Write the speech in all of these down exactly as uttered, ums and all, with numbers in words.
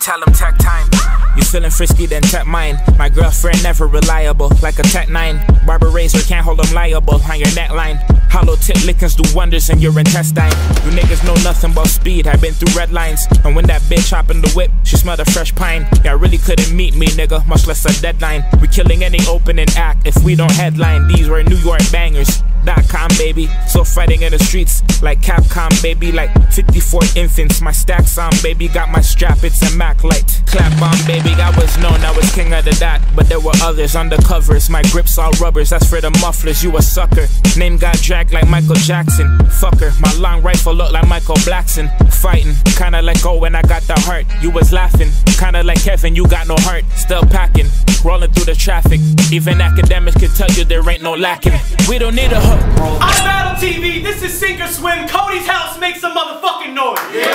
tell him tech time. You feeling frisky, then tap mine. My girlfriend never reliable, like a tech nine. Barber razor can't hold them liable on your neckline. Hollow tip lickers do wonders in your intestine. You niggas know nothing about speed, I've been through red lines. And when that bitch hop in the whip, she smelled a fresh pine. Y'all really couldn't meet me, nigga, much less a deadline. We killing any opening act if we don't headline. These were New York bangers. Dot com baby, so fighting in the streets like Capcom baby, like fifty-four infants, my stacks on baby, got my strap, it's a Mac light, clap on baby, I was known, I was king of the dot, but there were others undercovers, my grips all rubbers, that's for the mufflers, you a sucker, name got dragged like Michael Jackson, fucker, my long rifle look like Michael Blackson, fighting, kinda like Owen, I got the heart, you was laughing, kinda like Kevin, you got no heart, still packing, rolling through the traffic, even academics could tell you there ain't no lacking, we don't need a I'm Battle T V, this is Sink or Swim, Cody's house makes some motherfucking noise! Yeah!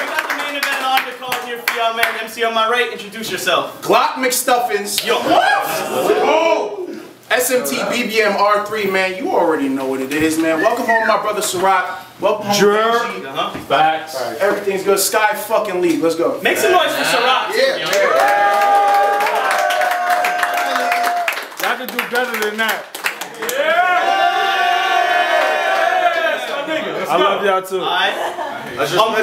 We got the main event on the call here for y'all, man. M C on my right, introduce yourself. Glock McStuffins. Yo! Oh! S M T B B M R three, man, you already know what it is, man. Welcome home, my brother Surat. Welcome home, uh-huh. Facts. Right. Everything's good. Sky fucking league, let's go. Make some noise for Surat. Yeah. yeah. yeah. To do better than that. Yeah! Yes, I love y'all too. All right.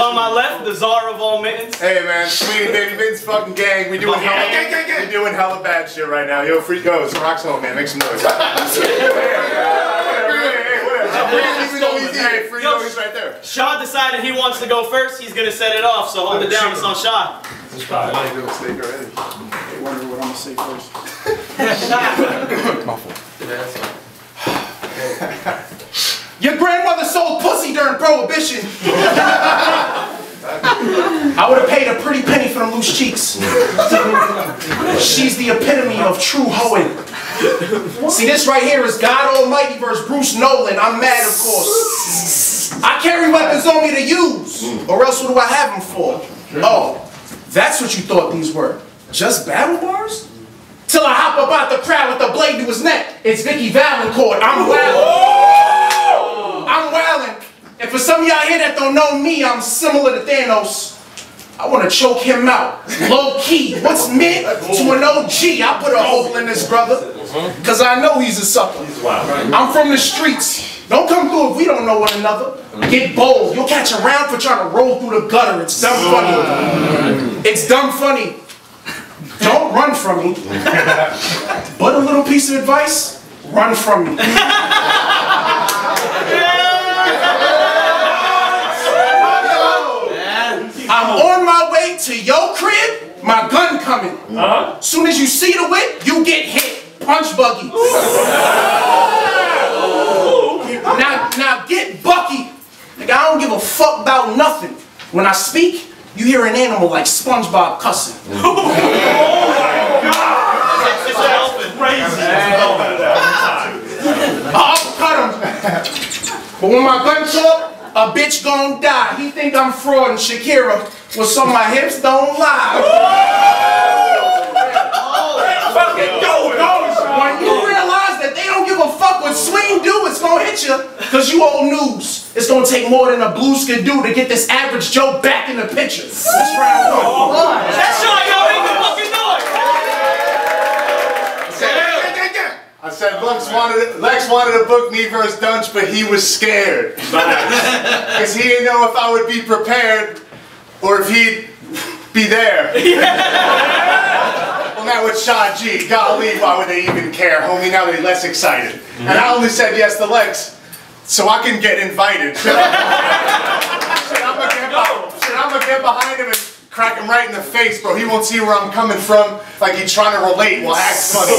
On my left, the czar of all mittens. Hey man, Sweeney baby mittens fucking gang. We doing hella gang, gang, gang. We doing hella bad shit right now. Yo, free go. It's Rock's home, man. Make some noise. Shaw decided he wants to go first. He's gonna set it off. So hold it down. It's on Shaw. I made a mistake already. I wonder what I'm gonna say first. Your grandmother sold pussy during Prohibition. I would have paid a pretty penny for them loose cheeks. She's the epitome of true hoeing. See, this right here is God Almighty versus Bruce Nolan. I'm mad, of course. I carry weapons on me to use, or else what do I have them for? Oh, that's what you thought these were. Just battle bars? Till I hop up out the crowd with the blade to his neck. It's Vicky Valancourt. I'm wildin'. I'm wildin'. And for some of y'all here that don't know me, I'm similar to Thanos. I want to choke him out. Low key. What's mid to an O G? I put a hole in this brother. Because I know he's a sucker. I'm from the streets. Don't come through if we don't know one another. Get bold. You'll catch a round for trying to roll through the gutter. It's dumb funny. It's dumb funny. Don't run from me, but a little piece of advice, run from me. I'm on my way to your crib, my gun coming. Uh-huh. Soon as you see the whip, you get hit. Punch buggy. Now, now get Bucky. Like, I don't give a fuck about nothing. When I speak, you hear an animal like SpongeBob cussing. Mm. Oh my God! It's helping. Crazy. I uppercut him. But when my gun talk, a bitch gon' die. He think I'm fraud and Shakira. What's on my hips don't lie. Fucking go, go. When you realize that they don't give a fuck what Swing do, it's gonna hit you. Cause you old news. It's gonna take more than a blues can do to get this average Joe back in the picture. That's round one. Oh, that's y'all, y'all make the fucking noise. I said Lex wanted Lex wanted to book me versus Dunch, but he was scared. Cause he didn't know if I would be prepared or if he'd be there. Well, now with Shaw G, golly, why would they even care, homie? Now they're less excited. And I only said yes to Lex. So I can get invited. Shit, I'm gonna get, no. shit, I'm gonna get behind him and crack him right in the face, bro. He won't see where I'm coming from. Like he's trying to relate while acts funny.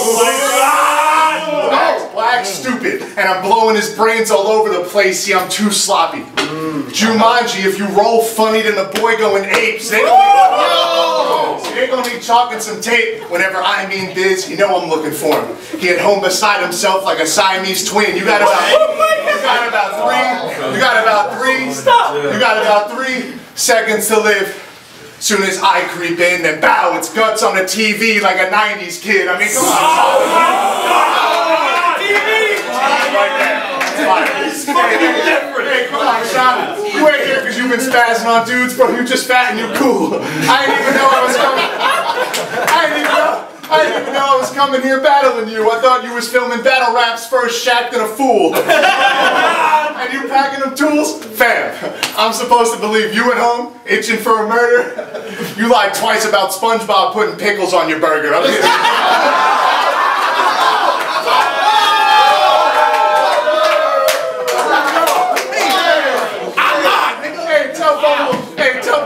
Black, black, stupid, and I'm blowing his brains all over the place. See, I'm too sloppy. Mm. Jumanji, if you roll funny than the boy going apes, they don't oh. so they're gonna be chalking some tape. Whenever I mean biz, you know I'm looking for him. He at home beside himself like a Siamese twin. You got about. You got about three, you got about three, Stop. you got about three seconds to live. Soon as I creep in, then bow, it's guts on the T V like a nineties kid. I mean, come on. Oh, oh, oh, oh, T V! Right there. It's fire. is fucking different. Hey, come on, Shauna. You ain't here because you've been spazzing on dudes, bro. You just fat and you're cool. I didn't even know I was coming. I didn't even know. I didn't even know I was coming here battling you. I thought you was filming battle raps for a shack and a fool. And you packing them tools? Fam, I'm supposed to believe you at home, itching for a murder? You lied twice about SpongeBob putting pickles on your burger. I'm just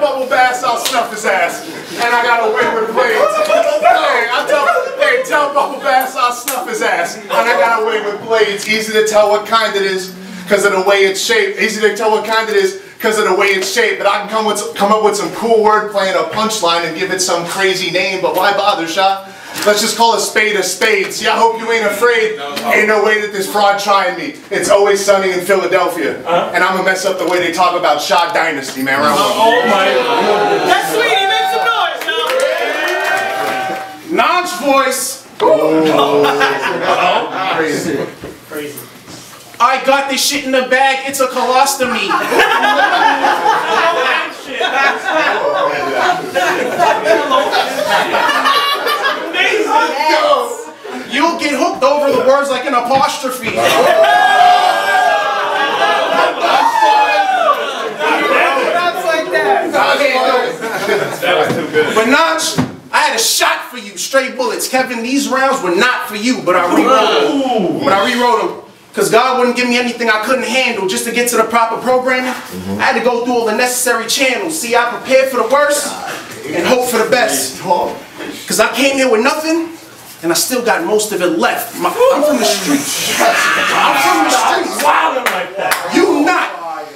Bubble Bass, I'll snuff his ass, and I got away with blades. Hey, I tell, hey, tell Bubble Bass I'll snuff his ass, and I got away with blades. Easy to tell what kind it is, cause of the way it's shaped. Easy to tell what kind it is, cause of the way it's shaped. But I can come with, come up with some cool wordplay and a punchline and give it some crazy name. But why bother, Shaw? Let's just call a spade a spade. See, I hope you ain't afraid. No, no. Ain't no way that this fraud trying me. It's always sunny in Philadelphia. Huh? And I'm gonna mess up the way they talk about Shaw Dynasty, man. Right? Oh, oh my God. That's Sweeney, make some noise now. Yeah. Nodge voice. Oh. Crazy. Crazy. I got this shit in the bag. It's a colostomy. That shit. That's shit. Yes. You'll get hooked over the words like an apostrophe. That's like that. That was too good. But Notch, I had a shot for you, straight bullets. Kevin, these rounds were not for you, but I rewrote them. But I rewrote them. Because God wouldn't give me anything I couldn't handle just to get to the proper programming. Mm-hmm. I had to go through all the necessary channels. See, I prepared for the worst and hope for the best. Because I came here with nothing, and I still got most of it left. My, I'm from the streets. I'm from the streets. Wilding like that. You not.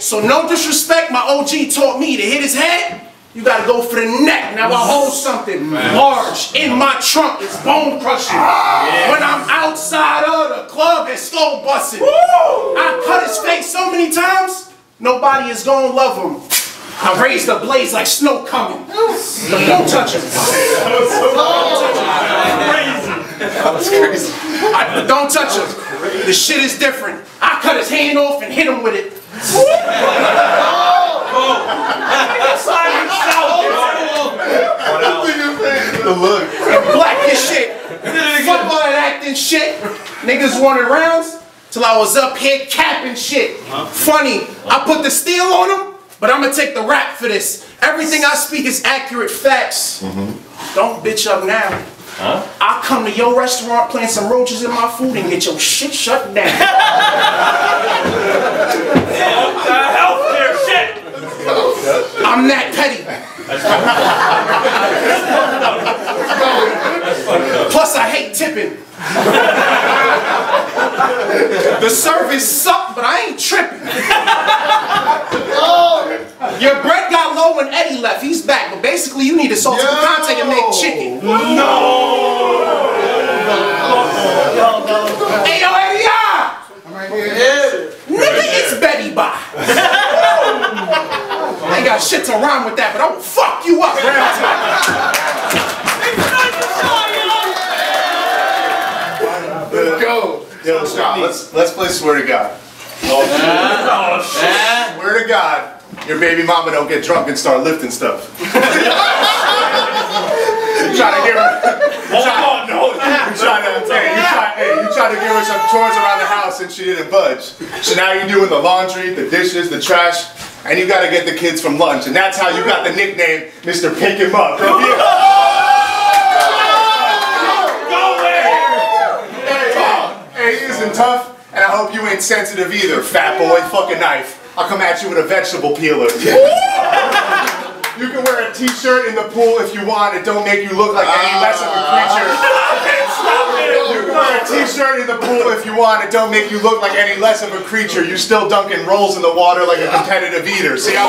So no disrespect, my O G taught me to hit his head. You gotta go for the neck. Now I hold something large in my trunk. It's bone crushing. When I'm outside of the club, it's slow busting. I cut his face so many times, nobody is gonna love him. I raised the blaze like snow coming. The no touches. That was crazy. I, don't touch him. The shit is different. I cut his hand off and hit him with it. The look. Black as shit. Fuck all that acting shit. Niggas wanted rounds till I was up here capping shit. Funny. I put the steel on him. But I'm gonna take the rap for this. Everything I speak is accurate facts. Mm-hmm. Don't bitch up now. Huh? I'll come to your restaurant, plant some roaches in my food, and get your shit shut down. Yeah, the healthcare shit. I'm that petty. Plus, I hate tipping. The service sucked, but I ain't tripping. Oh. Your bread got low when Eddie left. He's back, but basically you need to salt the content and make chicken. No. No. No. No. Hey yo, Eddie! I'm right here. Yeah. Nigga, it's Betty Boi. I ain't got shit to rhyme with that, but I will fuck you up. Go. Yo, Shaw, let's, let's play Swear to God. Oh, uh, uh, swear to God, your baby mama don't get drunk and start lifting stuff. You try to give her... Try, on, no. You try to, hey, you try, hey, you try to give her some chores around the house and she didn't budge. So now you're doing the laundry, the dishes, the trash, and you got to get the kids from lunch. And that's how you got the nickname, Mister Pick 'em Up. Tough, and I hope you ain't sensitive either, fat boy. Fuck a knife. I'll come at you with a vegetable peeler. You can wear a t-shirt in the pool if you want. It don't make you look like any less of a creature. Stop it, stop it. You can wear a t-shirt in the pool if you want. It don't make you look like any less of a creature. You still dunking rolls in the water like a competitive eater. See how?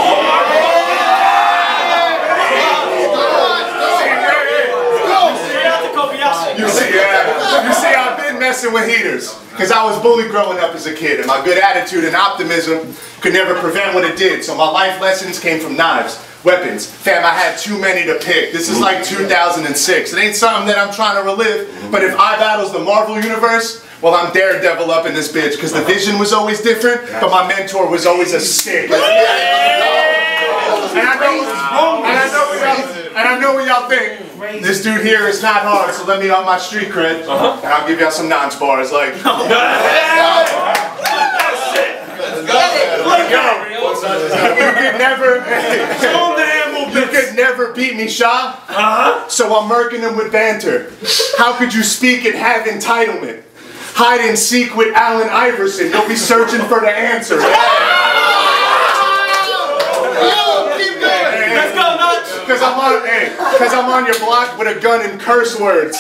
You see, yeah. You see, I've been messing with heaters. Because I was bullied growing up as a kid, and my good attitude and optimism could never prevent what it did. So my life lessons came from knives, weapons. Fam, I had too many to pick. This is like two thousand six. It ain't something that I'm trying to relive, but if I battles the Marvel Universe, well, I'm Daredevil up in this bitch, because the vision was always different, but my mentor was always a stick. Like, yeah. And I know what's wrong, and I know what y'all think. This dude here is not hard, so let me on my street cred, uh-huh. and I'll give y'all some nonce bars. Like, no. Let's go. Let's go. Let's go. You could never, you could never beat me, Shaw. Uh-huh. So I'm murking him with banter. How could you speak and have entitlement? Hide and seek with Alan Iverson. You'll be searching for the answer. Because I'm on, hey, because I'm on your block with a gun and curse words.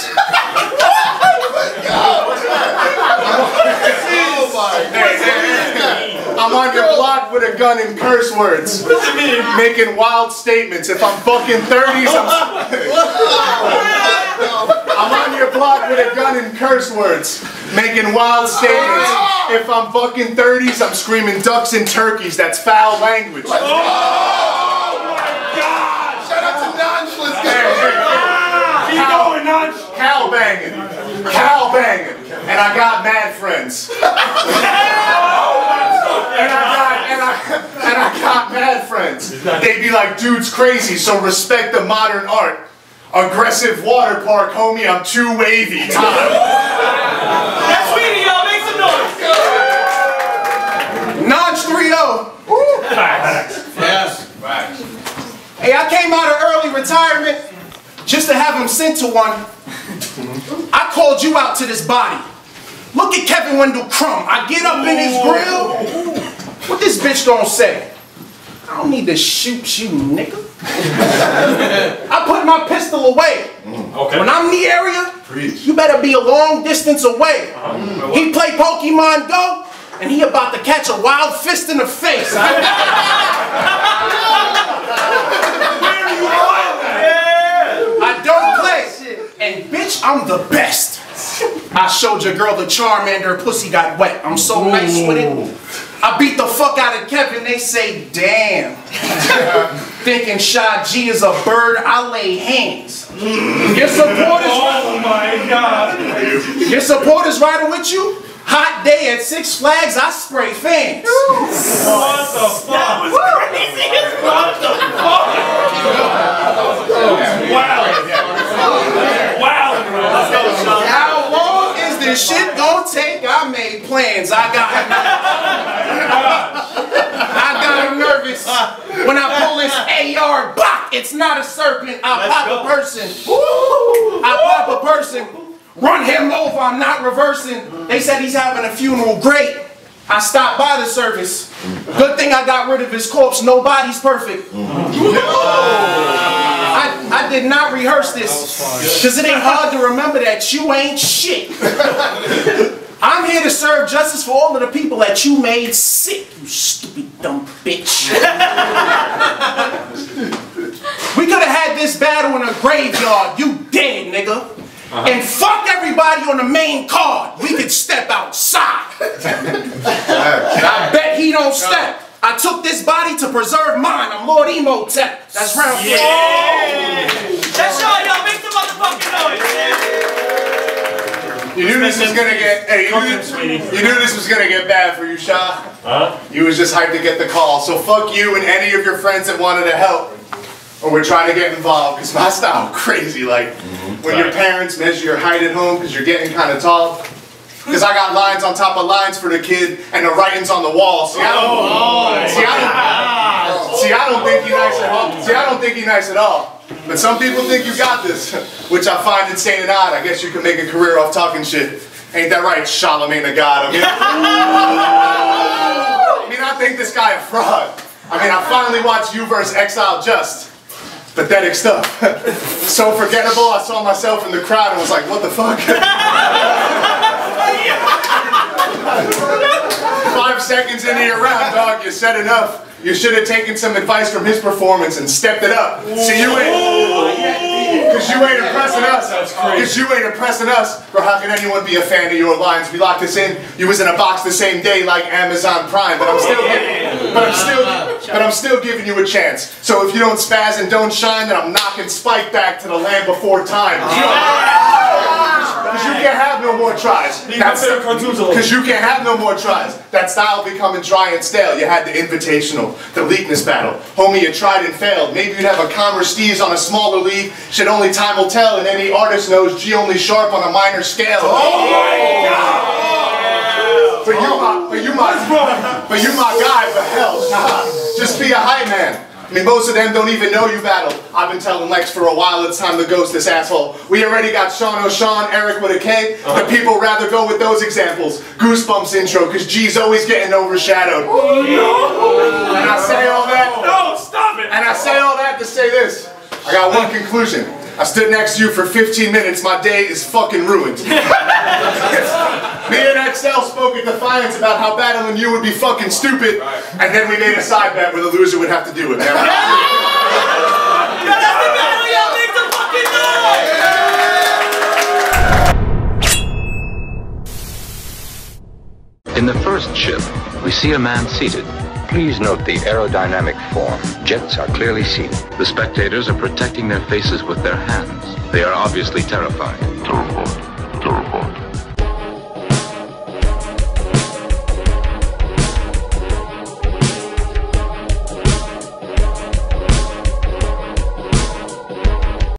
I'm on your block with a gun and curse words. What does it mean? Making wild statements. If I'm fucking thirties, I'm... I'm on your block with a gun and curse words. Making wild statements. If I'm fucking thirties, I'm screaming ducks and turkeys. That's foul language. Cow banging, cow banging, and I got mad friends. and I got and I and I got mad friends. They be like, dude's crazy, so respect the modern art. Aggressive water park, homie. I'm too wavy. Time. That's Sweeney, y'all. Make some noise. Nodge three oh. Facts. Yes. Facts. Hey, I came out of early retirement just to have him sent to one. I called you out to this body. Look at Kevin Wendell Crumb. I get up in his grill. What this bitch gonna say? I don't need to shoot you, nigga. I put my pistol away. Okay. When I'm in the area, preach. You better be a long distance away. Uh-huh. He play Pokemon Go, and he about to catch a wild fist in the face. And bitch, I'm the best. I showed your girl the Charmander, pussy got wet. I'm so Ooh. nice with it. I beat the fuck out of Kevin, they say, damn. Thinking Shy G is a bird, I lay hands. Mm. Your supporters, oh my God. Your supporters riding with you? Hot day at Six Flags, I spray fans. What the fuck? That was crazy as fuck. What the fuck? Wow. How long is this shit gonna take? I made plans. I got I got nervous when I pull this A R bop. It's not a serpent. I Let's pop go. a person. Woo. I pop a person. Run him over. I'm not reversing. They said he's having a funeral. Great. I stopped by the service. Good thing I got rid of his corpse. Nobody's perfect. No. I, I did not rehearse this, because it ain't hard to remember that you ain't shit. I'm here to serve justice for all of the people that you made sick, you stupid dumb bitch. We could have had this battle in a graveyard, you dead, nigga. Uh-huh. And fuck everybody on the main card. We could step outside. I bet he don't step. I took this body to preserve mine. I'm Lord Emotech. That's round three. Yeah. That's y'all, y'all. Make the motherfucking noise. You knew this was gonna get. Hey, you knew, you knew this was gonna get bad for you, Shaw. Huh? You was just hyped to get the call. So fuck you and any of your friends that wanted to help, or were trying to get involved. Cause my style crazy. Like mm-hmm. when Sorry. your parents measure your height at home because you're getting kind of tall. Because I got lines on top of lines for the kid, and the writing's on the wall. See, I don't, oh, see, I don't, see, I don't think you're nice at all. See, I don't think you're nice at all. But some people think you got this, which I find insane and odd. I guess you can make a career off talking shit. Ain't that right, Charlemagne the God? I mean, I mean, I think this guy a fraud. I mean, I finally watched you versus X L just. Pathetic stuff. So forgettable, I saw myself in the crowd and was like, what the fuck? Five seconds into your round, dog, you said enough. You should have taken some advice from his performance and stepped it up. See, you ain't, cause you ain't impressing us. Cause you ain't impressing us. Bro, how can anyone be a fan of your lines? We locked this in. You was in a box the same day like Amazon Prime, but I'm still giving, but I'm still, but I'm still giving you a chance. So if you don't spaz and don't shine, then I'm knocking Spike back to the land before time. Because you can't have no more tries. That's because you can't have no more tries. That style becoming dry and stale. You had the Invitational, the Leakness Battle. Homie, you tried and failed. Maybe you'd have a Commerce Steez on a smaller league. Shit, only time will tell. And any artist knows G only sharp on a minor scale. Oh my God! But you, my, but you my, but you my guy. But hell, nah. Just be a hype man. I mean, most of them don't even know you battled. I've been telling Lex for a while it's time to ghost this asshole. We already got Sean O'Shawn, Eric with a K. Uh-huh. The people rather go with those examples. Goosebumps intro, because G's always getting overshadowed. Oh, no. And I say all that. No, stop it. And I say all that to say this. I got one conclusion. I stood next to you for fifteen minutes. My day is fucking ruined. Me and X L spoke at Defiance about how battling you would be fucking stupid, and then we made a side bet where the loser would have to do it. That's the battle y'all make the fucking noise! In the first ship, we see a man seated. Please note the aerodynamic form. Jets are clearly seen. The spectators are protecting their faces with their hands. They are obviously terrified. Terrified.